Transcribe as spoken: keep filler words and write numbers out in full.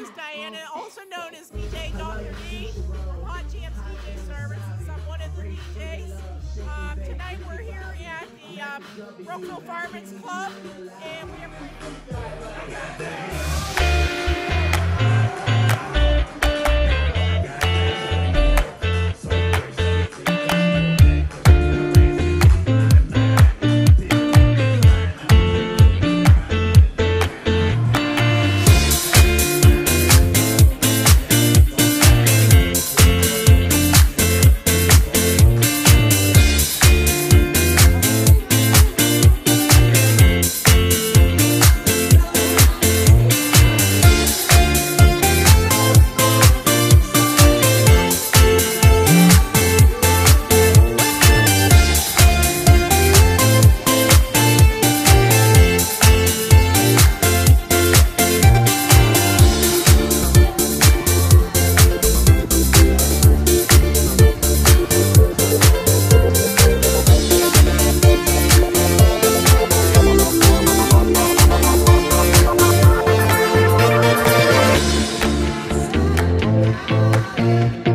is Diana, also known as D J Doctor D from Hot Jams D J Services. I'm one of the D Js. Uh, tonight we're here at the um, Brookville Firemen's Club, and we are. Thank you.